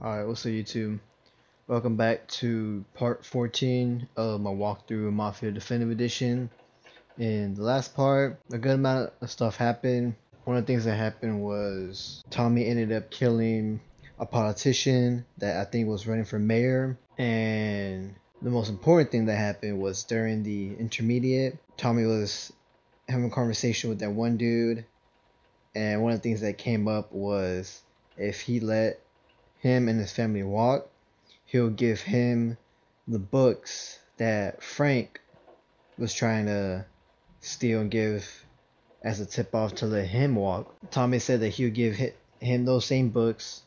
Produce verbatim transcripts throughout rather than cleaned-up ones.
Alright, what's up YouTube? Welcome back to part fourteen of my walkthrough of Mafia Definitive Edition. In the last part, a good amount of stuff happened. One of the things that happened was Tommy ended up killing a politician that I think was running for mayor. And the most important thing that happened was during the intermediate, Tommy was having a conversation with that one dude. And one of the things that came up was if he let him and his family walk, he'll give him the books that Frank was trying to steal and give as a tip off to let him walk. Tommy said that he'll give him those same books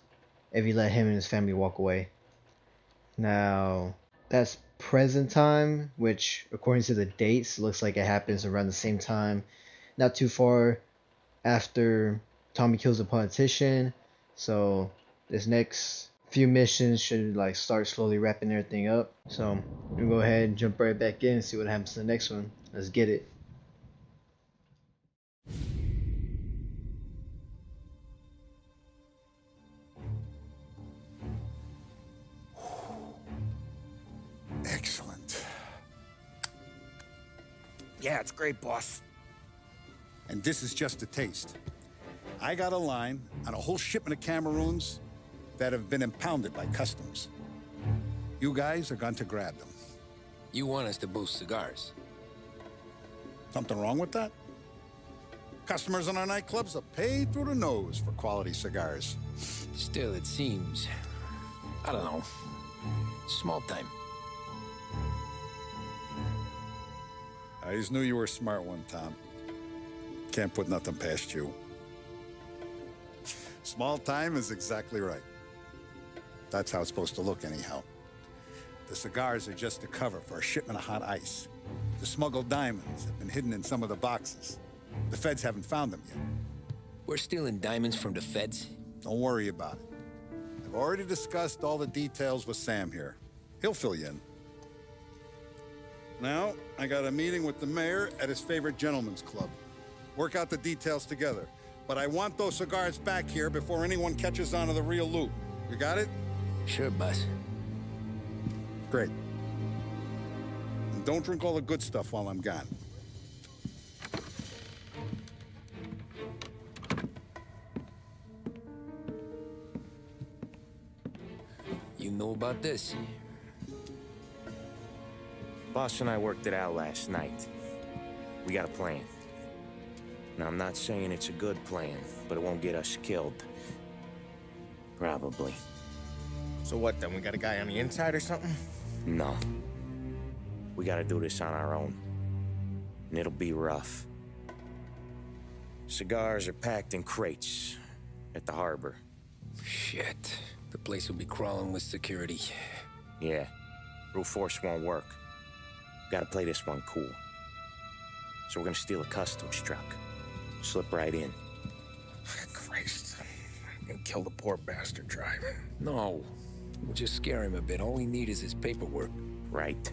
if he let him and his family walk away. Now, that's present time, which according to the dates looks like it happens around the same time, not too far after Tommy kills a politician. So this next few missions should like start slowly wrapping everything up. So we'll go ahead and jump right back in and see what happens to the next one. Let's get it. Excellent. Yeah, it's great, boss. And this is just a taste. I got a line on a whole shipment of Cameroons that have been impounded by customs. You guys are going to grab them. You want us to boost cigars? Something wrong with that? Customers in our nightclubs are paid through the nose for quality cigars. Still, it seems, I don't know, small time. I just knew you were a smart one, Tom. Can't put nothing past you. Small time is exactly right. That's how it's supposed to look anyhow. The cigars are just a cover for a shipment of hot ice. The smuggled diamonds have been hidden in some of the boxes. The feds haven't found them yet. We're stealing diamonds from the feds? Don't worry about it. I've already discussed all the details with Sam here. He'll fill you in. Now, I got a meeting with the mayor at his favorite gentleman's club. Work out the details together. But I want those cigars back here before anyone catches on to the real loot. You got it? Sure, boss. Great. And don't drink all the good stuff while I'm gone. You know about this? Boss and I worked it out last night. We got a plan. Now, I'm not saying it's a good plan, but it won't get us killed. Probably. So what, then? We got a guy on the inside or something? No. We gotta do this on our own. And it'll be rough. Cigars are packed in crates at the harbor. Shit. The place will be crawling with security. Yeah. Brute force won't work. Gotta play this one cool. So we're gonna steal a customs truck. Slip right in. Christ. I'm gonna kill the poor bastard driver. No. We'll just scare him a bit. All we need is his paperwork. Right.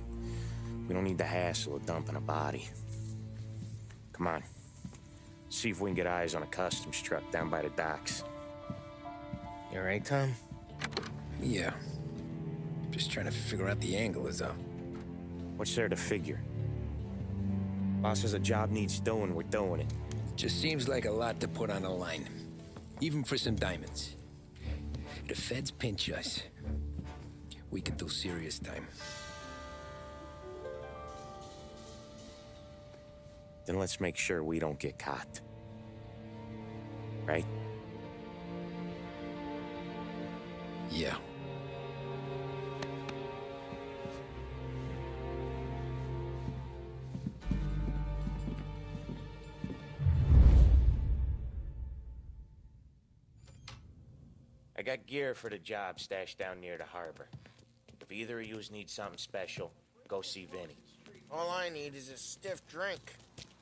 We don't need the hassle of dumping a body. Come on. See if we can get eyes on a customs truck down by the docks. You alright, Tom? Yeah. Just trying to figure out the angle is up. What's there to figure? Boss says a job needs doing, we're doing it. Just seems like a lot to put on the line, even for some diamonds. If the feds pinch us, we could do serious time. Then let's make sure we don't get caught. Right? Yeah. Got gear for the job stashed down near the harbor. If either of you need something special, go see Vinny. All I need is a stiff drink.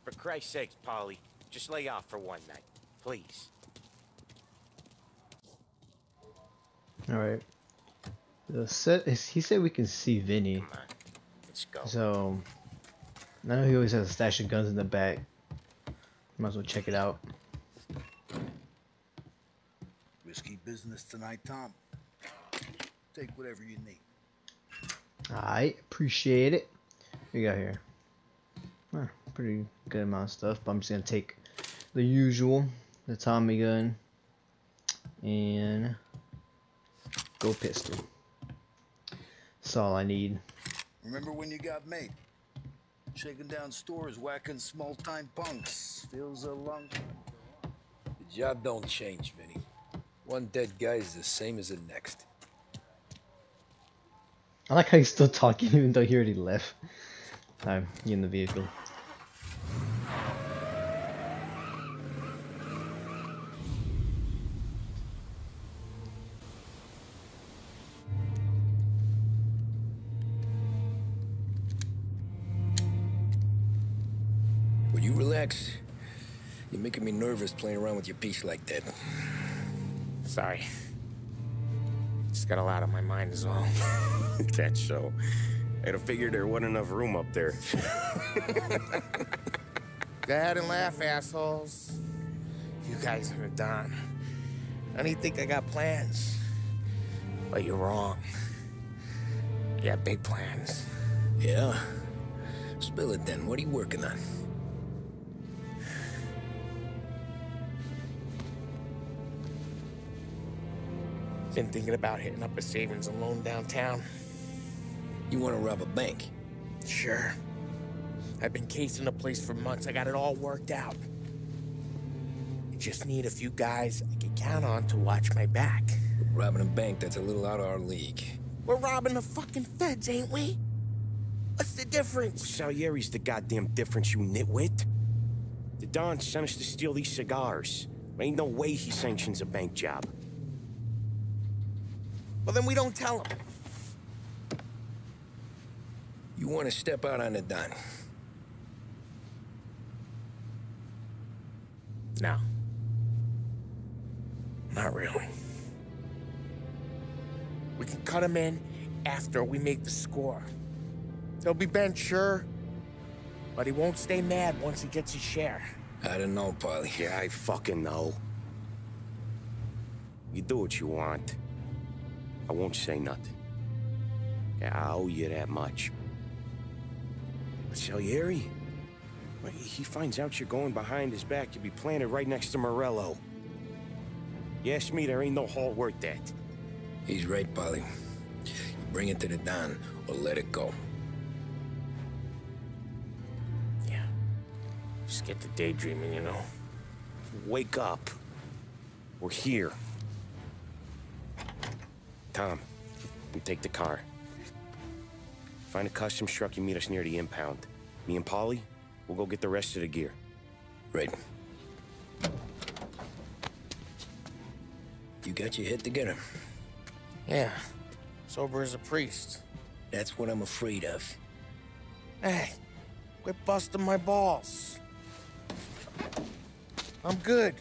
For Christ's sake, Polly, just lay off for one night, please. All right. The set is, he said we can see Vinny. Come on, let's go. So I know he always has a stash of guns in the back. Might as well check it out. Risky business tonight, Tom. take whatever you need. I appreciate it. What do you got here? Huh, pretty good amount of stuff, but I'm just gonna take the usual, the Tommy gun, and go pistol. That's all I need. Remember when you got made? Shaking down stores, whacking small-time punks. Feels a long time. The job don't change, Vinny. One dead guy is the same as the next. I like how he's still talking even though he already left. I'm in the vehicle. Would you relax? You're making me nervous playing around with your piece like that. Sorry. Just got a lot on my mind as well. That show. I'd have figured there wasn't enough room up there. Go ahead and laugh, assholes. You guys are done. I don't even think I got plans. But you're wrong. Yeah, big plans. Yeah? Spill it then. What are you working on? Been thinking about hitting up a savings and loan downtown. You want to rob a bank? Sure. I've been casing the place for months. I got it all worked out. I just need a few guys I can count on to watch my back. Robbing a bank, that's a little out of our league. We're robbing the fucking feds, ain't we? What's the difference? Salieri's the goddamn difference, you nitwit. The Don sent us to steal these cigars. There ain't no way he sanctions a bank job. Well, then we don't tell him. You want to step out on the Don? No. Not really. We can cut him in after we make the score. He'll be bent, sure. But he won't stay mad once he gets his share. I don't know, Polly. Yeah, I fucking know. You do what you want. I won't say nothing. Yeah, I owe you that much. But Salieri, when he finds out you're going behind his back, you'll be planted right next to Morello. You ask me, there ain't no hall worth that. He's right, Polly. You bring it to the Don, or let it go. Yeah. Just get to daydreaming, you know. Wake up. We're here. Tom, we take the car. Find a customs truck and meet us near the impound. Me and Polly, we'll go get the rest of the gear. Right. You got your head together. Yeah. Sober as a priest. That's what I'm afraid of. Hey, quit busting my balls. I'm good.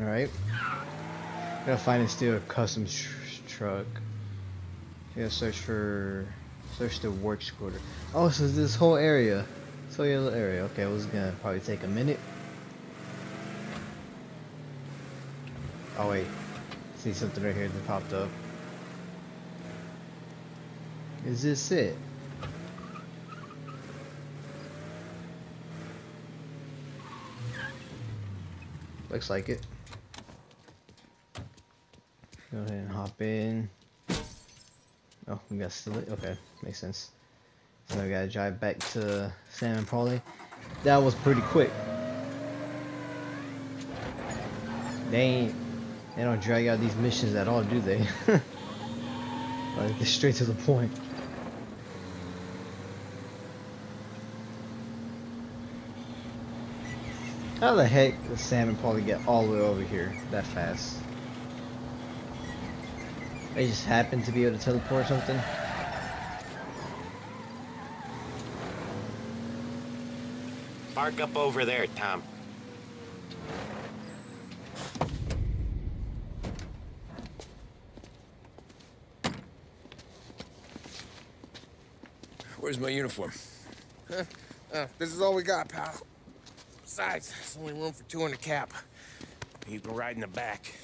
Alright. Gotta find and steal a customs tr truck. Gotta search for. Search the work quarter. Oh, so this whole area. This whole little area. Okay, well, it was gonna probably take a minute. Oh, wait. See something right here that popped up. Is this it? Looks like it. Go ahead and hop in. Oh, we got to steal it. Okay, makes sense. So I gotta drive back to Sam and Polly. That was pretty quick. They ain't, they don't drag out these missions at all, do they? Like they're straight to the point. How the heck does Sam and Polly get all the way over here that fast? They just happen to be able to teleport or something? Park up over there, Tom. Where's my uniform? Huh? Uh, this is all we got, pal. Besides, there's only room for two in the cap. You can ride in the back.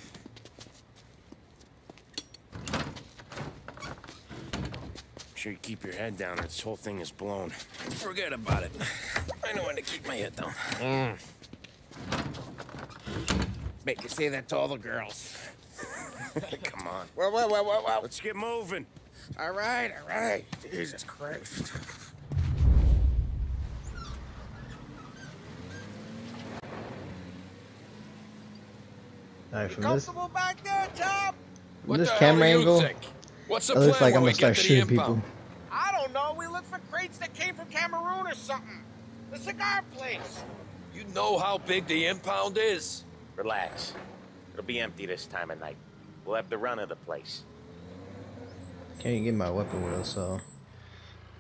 Sure you keep your head down or this whole thing is blown. Forget about it. I know when to keep my head down. Mm. Make you say that to all the girls. Come on. Well, well, well, well, well. Let's get moving. All right, all right. Jesus Christ. All right, from you this, back there, Tom? From what this camera angle, it looks like I'm gonna start shooting people. I don't know. We looked for crates that came from Cameroon or something. The cigar place. You know how big the impound is. Relax. It'll be empty this time of night. We'll have the run of the place. Can't even get my weapon wheel, so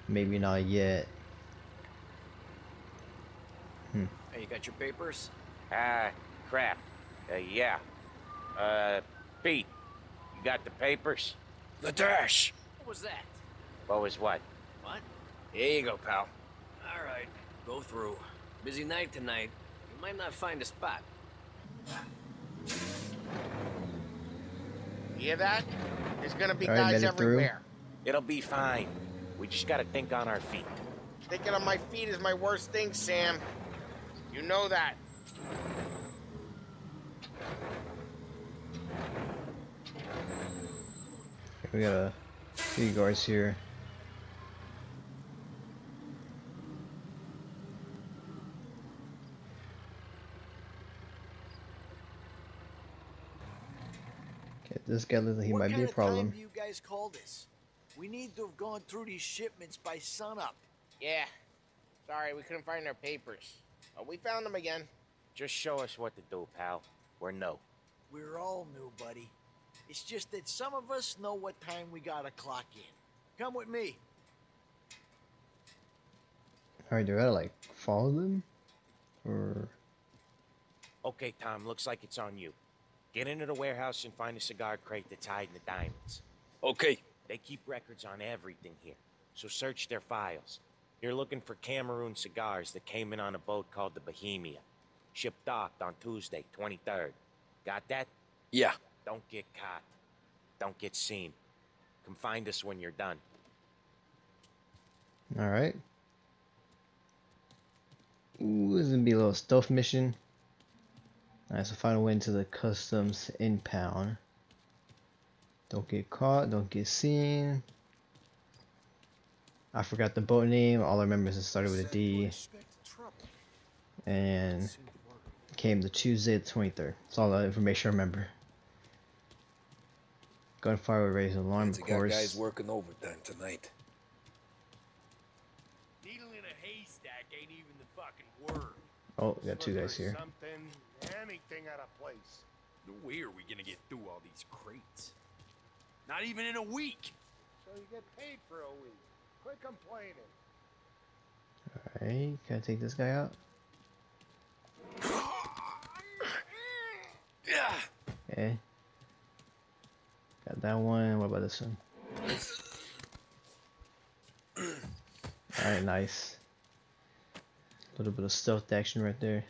maybe not yet. Hmm. Hey, you got your papers? Ah, uh, crap. Uh, yeah. Uh, Pete, you got the papers? The dash! What was that? What was what? What? Here you go, pal. Alright, go through. Busy night tonight. You might not find a spot. Hear that? There's gonna be right, guys everywhere. Through. It'll be fine. We just gotta think on our feet. Thinking on my feet is my worst thing, Sam. You know that. We got a few guards here. Okay, this guy looks like he might be a problem. What kind of time do you guys call this? We need to have gone through these shipments by sunup. Yeah. Sorry, we couldn't find our papers. But we found them again. Just show us what to do, pal. We're new. We're all new, buddy. It's just that some of us know what time we gotta clock in. Come with me. Alright, do I gotta like follow them? Or okay, Tom, looks like it's on you. Get into the warehouse and find a cigar crate that's hiding the diamonds. Okay. They keep records on everything here, so search their files. You're looking for Cameroon cigars that came in on a boat called the Bohemia. Ship docked on Tuesday, twenty-third. Got that? Yeah. Don't get caught. Don't get seen. Come find us when you're done. All right. Ooh, this is gonna be a little stealth mission. All right, so find a way into the customs impound. Don't get caught. Don't get seen. I forgot the boat name. All I remember is it started with a D. And came the Tuesday, the twenty-third. That's all the information I remember. Gunfire would raise an alarm, of course. Got guys working overtime tonight. Needle in a haystack ain't even the fucking word. Oh, we got two guys here. Something, anything out of place. No way are we gonna get through all these crates? Not even in a week. So you get paid for a week. Quit complaining. All right, can I take this guy out? Yeah. Okay. Got that one. What about this one? Alright, nice. A little bit of stealth action right there.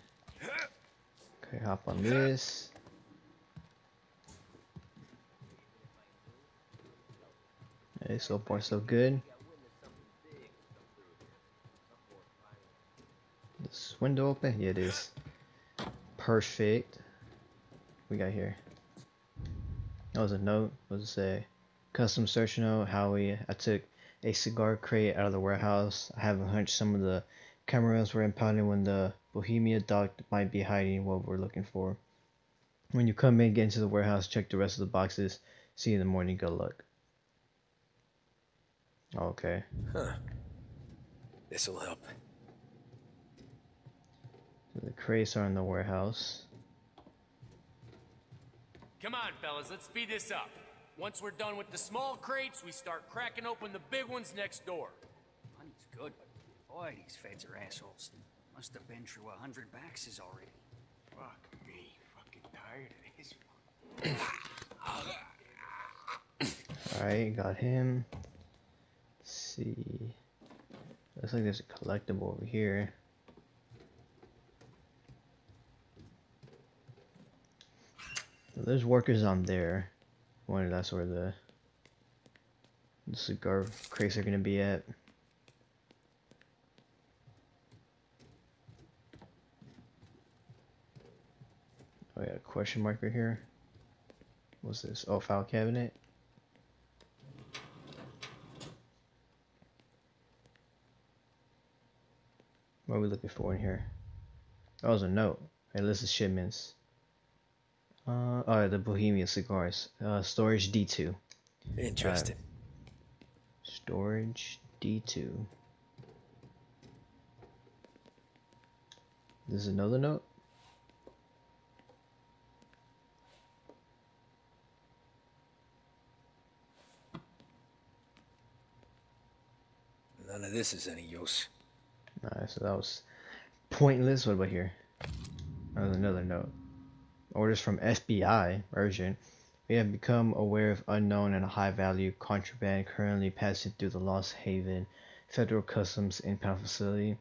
Okay, hop on this. Okay, so far so good. This window open? Yeah, it is. Perfect. We got here. That was a note. What does it say? Custom search note. Howie, I took a cigar crate out of the warehouse. I have a hunch some of the Cameroons were impounded when the Bohemia docked, might be hiding what we're looking for. When you come in, get into the warehouse, check the rest of the boxes. See you in the morning. Good luck. Okay. Huh. This'll help. So the crates are in the warehouse. Come on, fellas, let's speed this up. Once we're done with the small crates, we start cracking open the big ones next door. Money's good, but boy, these feds are assholes. Must have been through a hundred boxes already. Fuck me, fucking tired of this. Alright, got him. Let's see. Looks like there's a collectible over here. There's workers on there. I wonder if that's where the, the cigar crates are gonna be at. Oh yeah, question mark right here. What's this? Oh, file cabinet. What are we looking for in here? Oh, there's a note. Hey, list of shipments. Uh, oh, the Bohemia cigars. Uh, storage D two. Interesting. Uh, storage D two. This is another note? None of this is any use. Alright, so that was pointless. What about here? That was another note. Orders from F B I, urgent. We have become aware of unknown and high-value contraband currently passing through the Lost Haven Federal Customs impound facility.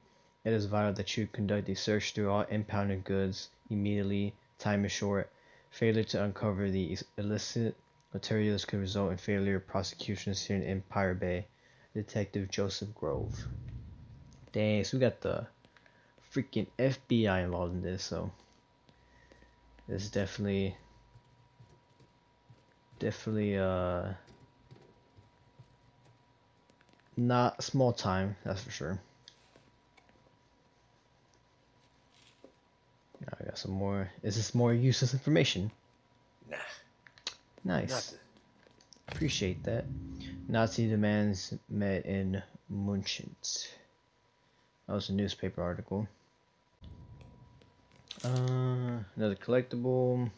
It is vital that you conduct a search through all impounded goods immediately. Time is short. Failure to uncover the illicit materials could result in failure of prosecutions here in Empire Bay. Detective Joseph Grove. Dang, so we got the freaking F B I involved in this, so this is definitely definitely uh not small time, that's for sure. I got some more. Is this more useless information? Nah. Nice. Not Appreciate that. Nazi demands met in Munchen. That was a newspaper article. Uh, another collectible.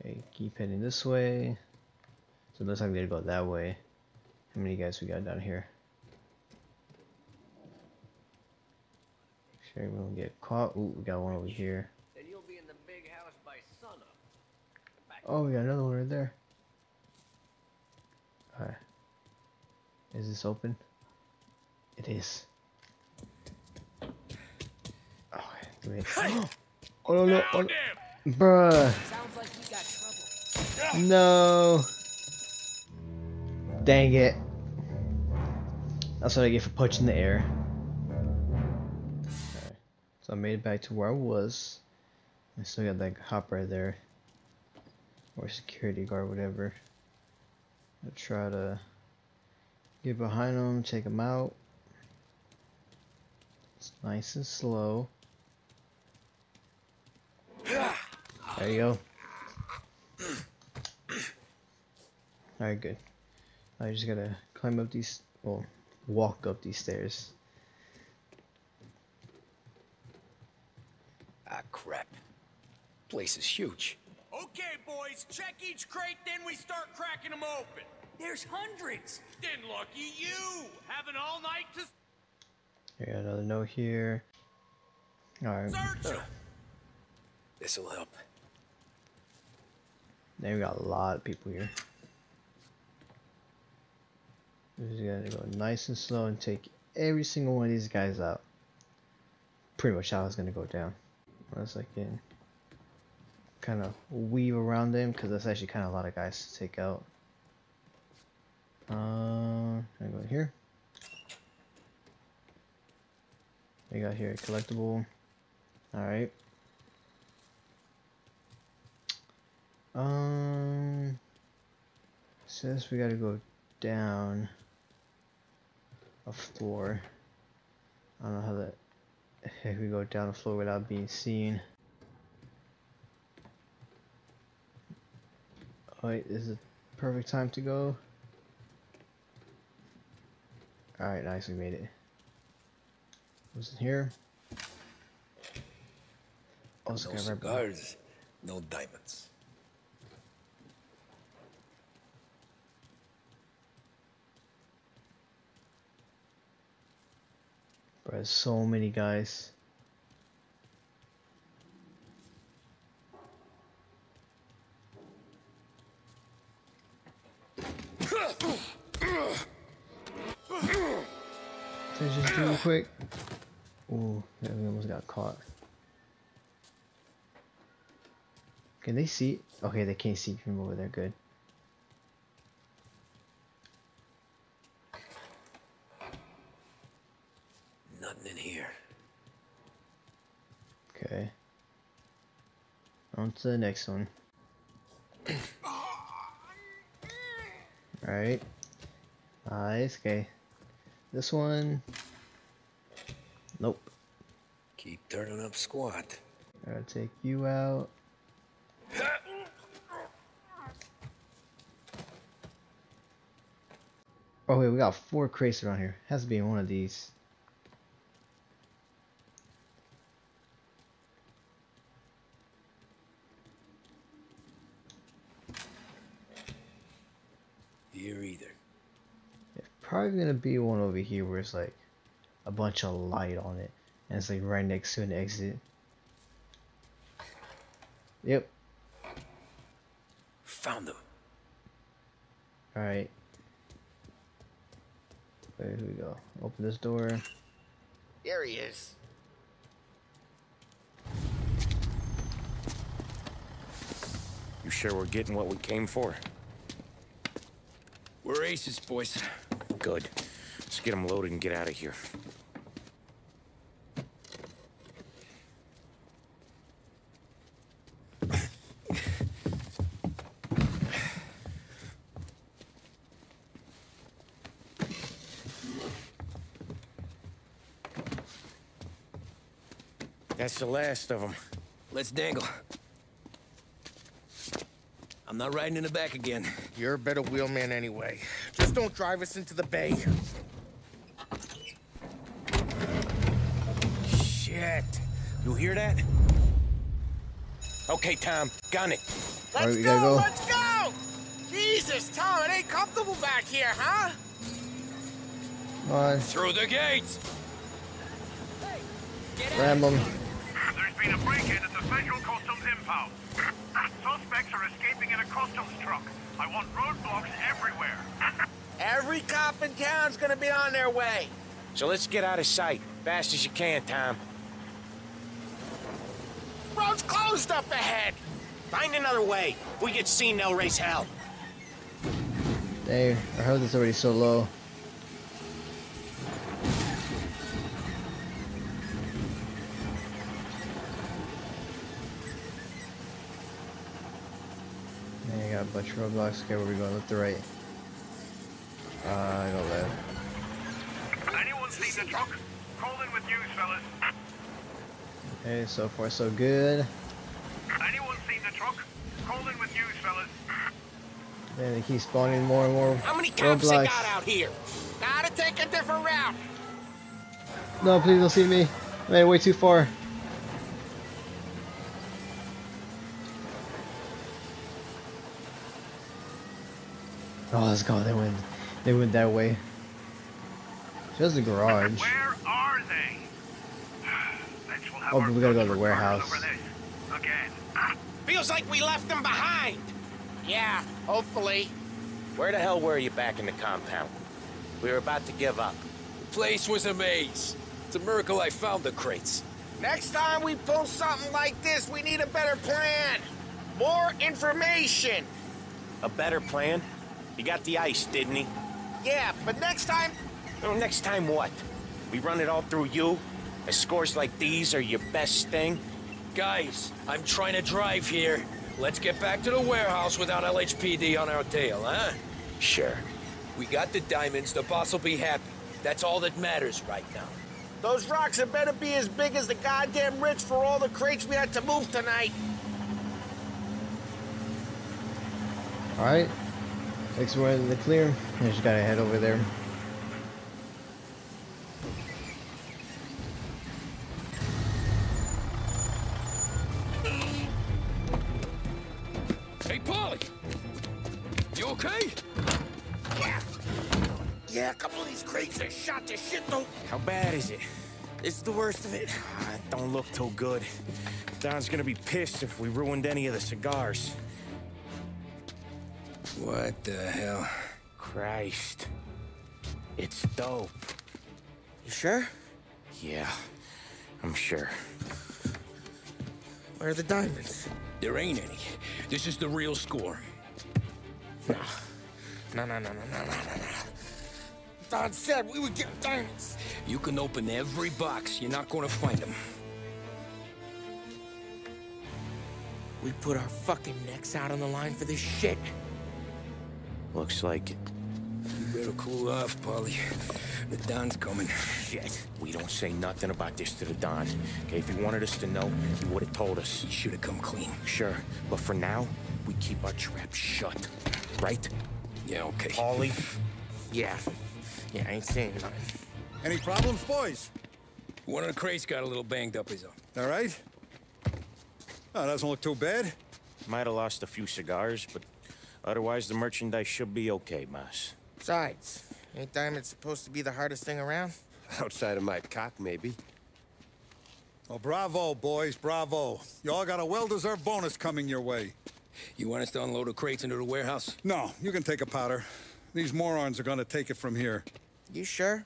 Okay, keep heading this way. So it looks like we gotta go that way. How many guys we got down here? Sure, we don't get caught. Ooh, we got one over here. Then you'll be in the big house by sunup. Oh, we got another one right there. Alright. Is this open? It is. Oh, wait. Oh, no, no, oh, no. Bruh. Sounds like you got trouble. No. Dang it. That's what I get for punching the air. Right. So I made it back to where I was. I still got that hop right there. Or security guard, whatever. I'll try to get behind them, take them out. It's nice and slow. There you go. Alright, good. I just gotta climb up these, well, walk up these stairs. Ah, crap. Place is huge. Okay, boys, check each crate, then we start cracking them open. There's hundreds. Then lucky you. Have an all night to... Here, another note here. Alright. Search them. This'll help. They got a lot of people here. We just gotta go nice and slow and take every single one of these guys out. Pretty much how it's gonna go down. Unless I can... kind of weave around them, because that's actually kind of a lot of guys to take out. Uh, I go here. We got here a collectible. All right. Um, since we got to go down a floor, I don't know how the heck we go down a floor without being seen. Wait, this is the perfect time to go. Alright, nice, we made it. What's in here? Oh, no cigars, no diamonds. Bro, there's so many guys. finish this dude quick. Ooh, yeah, we almost got caught. Can they see? Okay, they can't see from over there. Good. Nothing in here. Okay. On to the next one. Alright. Nice. Okay. This one. Nope. Keep turning up squat. I'll take you out. Oh wait, we got four crates around here. Has to be one of these. Here either. It's probably gonna be one over here where it's like a bunch of light on it, and it's like right next to an exit. Yep. Found them. All right. There we go. Open this door. There he is. You sure we're getting what we came for? We're aces, boys. Good. Let's get them loaded and get out of here. That's the last of them. Let's dangle. I'm not riding in the back again. You're a better wheelman anyway. Just don't drive us into the bay. Shit. You hear that? Okay, Tom. Got it. Let's right, go, go. Let's go! Jesus, Tom, it ain't comfortable back here, huh? Come on. Through the gates! Hey, ram them. There's been a break-in at the Federal Customs impound. Suspects are escaping in a customs truck. I want roadblocks everywhere. Every cop in town's gonna be on their way. So let's get out of sight, fast as you can, Tom. Road's closed up ahead. Find another way. If we get seen, they'll raise hell. Dang, I heard this already so low. Bunch of roadblocks. Okay, where are we going? Left to right? Uh, I go left. Anyone see the truck? Call in with news, fellas. Okay, so far so good. Anyone see the truck? Call in with news, fellas. Man, they keep spawning more and more. How many cops they got out here? Gotta take a different route. No, please don't see me. I made it way too far. Oh, let's go. They went. They went that way. There's the garage. Where are they? We'll have oh, we gotta go to the warehouse. Again. Feels like we left them behind. Yeah, hopefully. Where the hell were you back in the compound? We were about to give up. The place was a maze. It's a miracle I found the crates. Next time we pull something like this, we need a better plan. More information. A better plan? He got the ice, didn't he? Yeah, but next time... Well, next time what? We run it all through you? As scores like these are your best thing? Guys, I'm trying to drive here. Let's get back to the warehouse without L H P D on our tail, huh? Sure. We got the diamonds, the boss will be happy. That's all that matters right now. Those rocks had better be as big as the goddamn ridge for all the crates we had to move tonight. All right. Next we're in the clear. I just gotta head over there. Hey, Polly! You okay? Yeah. Yeah, a couple of these crates are shot to shit, though. How bad is it? It's the worst of it. It don't look too good. Don's gonna be pissed if we ruined any of the cigars. What the hell? Christ. It's dope. You sure? Yeah, I'm sure. Where are the diamonds? There ain't any. This is the real score. No. No, no, no, no, no, no, no. Don said we would get diamonds. You can open every box. You're not going to find them. We put our fucking necks out on the line for this shit. Looks like it. You better cool off, Polly. The Don's coming. Shit. We don't say nothing about this to the Don. Okay, if he wanted us to know, he would have told us. He should have come clean. Sure. But for now, we keep our trap shut. Right? Yeah, okay. Polly? Yeah. Yeah, I ain't saying nothing. Any problems, boys? One of the crates got a little banged up, his arm. All right. Oh, doesn't look too bad. Might have lost a few cigars, but otherwise the merchandise should be okay, Moss. Besides, ain't diamonds supposed to be the hardest thing around? Outside of my cock, maybe. Well, bravo, boys, bravo. You all got a well-deserved bonus coming your way. You want us to unload the crates into the warehouse? No, you can take a powder. These morons are gonna take it from here. You sure?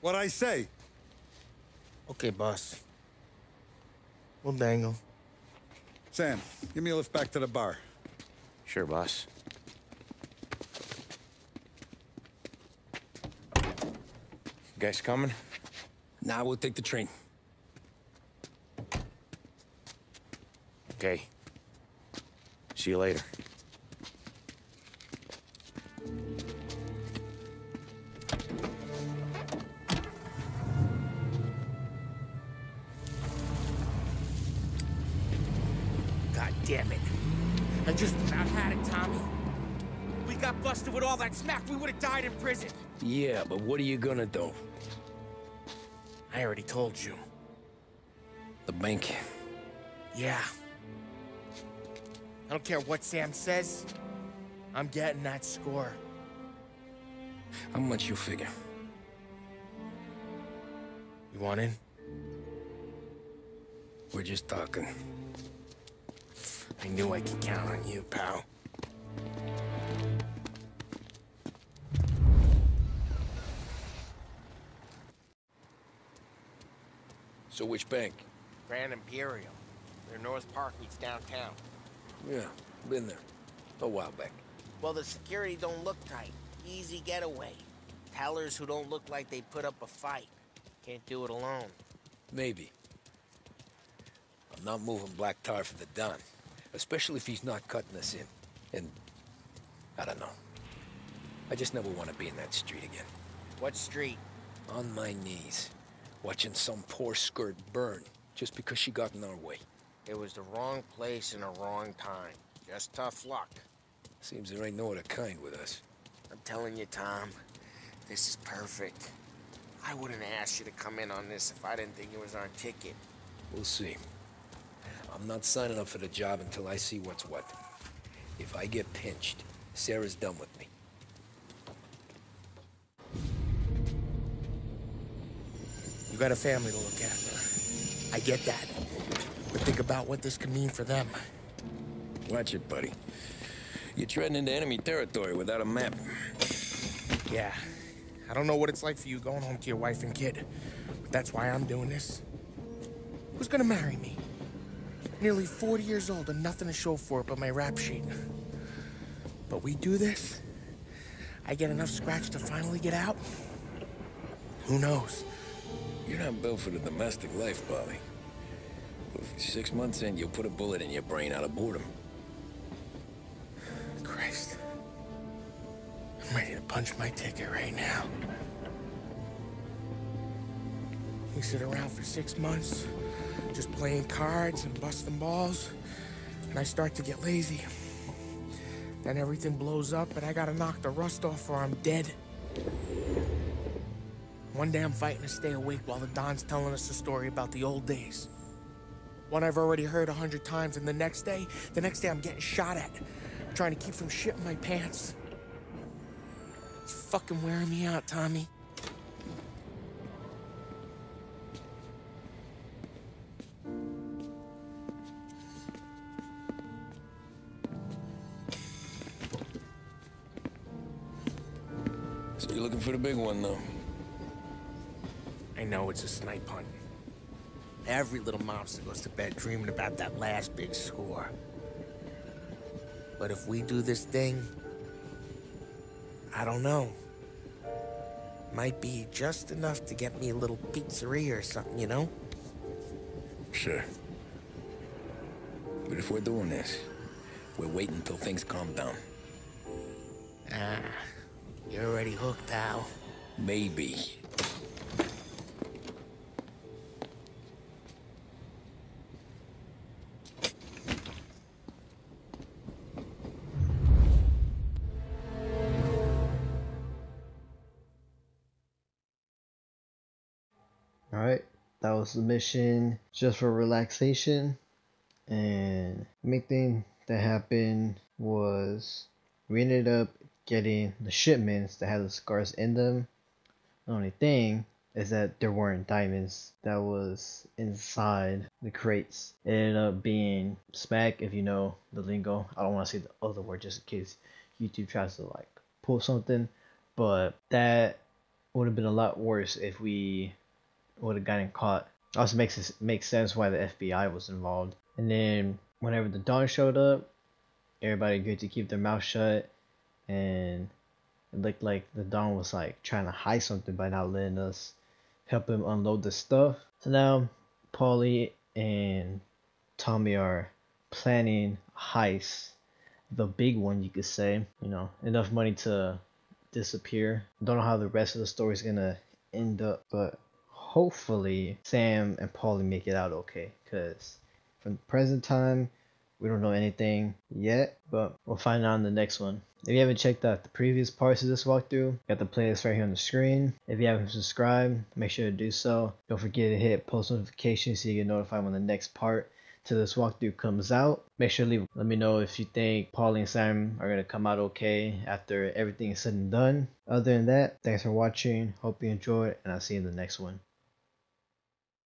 What'd I say? Okay, boss. We'll dangle. Sam, give me a lift back to the bar. Sure, boss. You guys coming? Nah, we'll take the train. Okay. See you later. Damn it. I just about had it, Tommy. We got busted with all that smack, we would have died in prison. Yeah, but what are you gonna do? I already told you. The bank. Yeah. I don't care what Sam says. I'm getting that score. How much you figure? You want in? We're just talking. I knew I could count on you, pal. So which bank? Grand Imperial. Their North Park meets downtown. Yeah, been there. A while back. Well, the security don't look tight. Easy getaway. Tellers who don't look like they put up a fight. Can't do it alone. Maybe. I'm not moving black tar for the Don. Especially if he's not cutting us in. And I don't know. I just never want to be in that street again. What street? On my knees, watching some poor skirt burn just because she got in our way. It was the wrong place and the wrong time. Just tough luck. Seems there ain't no other kind with us. I'm telling you, Tom, this is perfect. I wouldn't ask you to come in on this if I didn't think it was our ticket. We'll see. I'm not signing up for the job until I see what's what. If I get pinched, Sarah's done with me. You got a family to look after. I get that. But think about what this could mean for them. Watch it, buddy. You're treading into enemy territory without a map. Yeah. I don't know what it's like for you going home to your wife and kid. But that's why I'm doing this. Who's gonna marry me? Nearly forty years old and nothing to show for it but my rap sheet. But we do this, I get enough scratch to finally get out. Who knows? You're not built for the domestic life, Polly. Six months in, you'll put a bullet in your brain out of boredom. Christ. I'm ready to punch my ticket right now. We sit around for six months. Just playing cards and busting balls, and I start to get lazy. Then everything blows up, and I gotta knock the rust off or I'm dead. One day I'm fighting to stay awake while the Don's telling us a story about the old days. One I've already heard a hundred times, and the next day, the next day I'm getting shot at, trying to keep from shitting my pants. It's fucking wearing me out, Tommy. For the big one, though. I know it's a snipe hunt. Every little mobster goes to bed dreaming about that last big score. But if we do this thing, I don't know. Might be just enough to get me a little pizzeria or something, you know? Sure. But if we're doing this, we're waiting until things calm down. Ah, you're already hooked, pal. Maybe. Alright, that was the mission just for relaxation, and the main thing that happened was we ended up getting the shipments that had the scars in them. The only thing is that there weren't diamonds that was inside the crates. It ended up being smack, if you know the lingo. I don't want to say the other word just in case YouTube tries to like pull something, but that would have been a lot worse if we would have gotten caught. Also makes it makes sense why the F B I was involved. And then whenever the Dawn showed up, everybody agreed to keep their mouth shut, and it looked like the Dawn was like trying to hide something by not letting us help him unload the stuff. So now Paulie and Tommy are planning a heist, the big one, you could say. You know, enough money to disappear. Don't know how the rest of the story's gonna end up, but hopefully Sam and Paulie make it out okay, because from the present time, we don't know anything yet, but we'll find out in the next one. If you haven't checked out the previous parts of this walkthrough, got the playlist right here on the screen. If you haven't subscribed, make sure to do so. Don't forget to hit post notifications so you get notified when the next part to this walkthrough comes out. Make sure to leave. Let me know if you think Paulie and Sam are going to come out okay after everything is said and done. Other than that, thanks for watching. Hope you enjoyed, and I'll see you in the next one.